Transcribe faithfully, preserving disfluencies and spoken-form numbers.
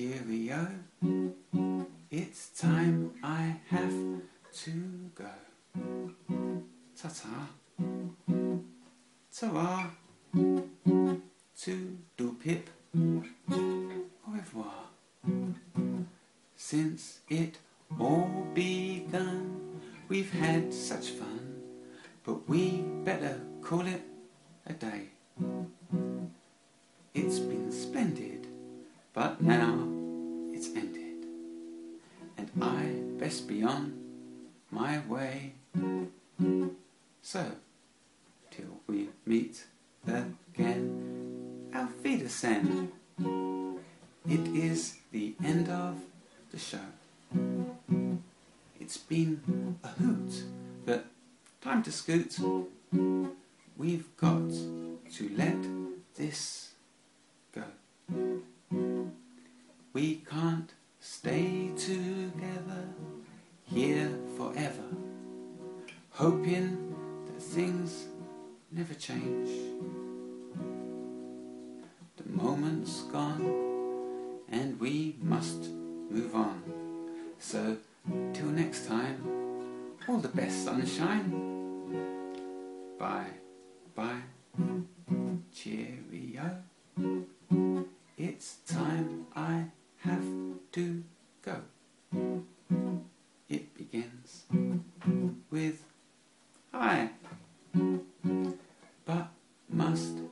cheerio. It's time I have to go. Ta-ta. Ta-ra. Toodle-pip. Au revoir. Since it all begun, we've had such fun, but we better call it a day. It's been splendid, but now it's ended, and I best be on my way. So, till we meet again, auf Wiedersehen. It is the end of the show. It's been a hoot, but time to scoot. We've got to let this go. We can't stay together here forever, hoping that things never change. The moment's gone, and we must move on. So, till next time, all the best, sunshine. Bye, bye, cheerio. It's time I have to go. It begins with hi, but must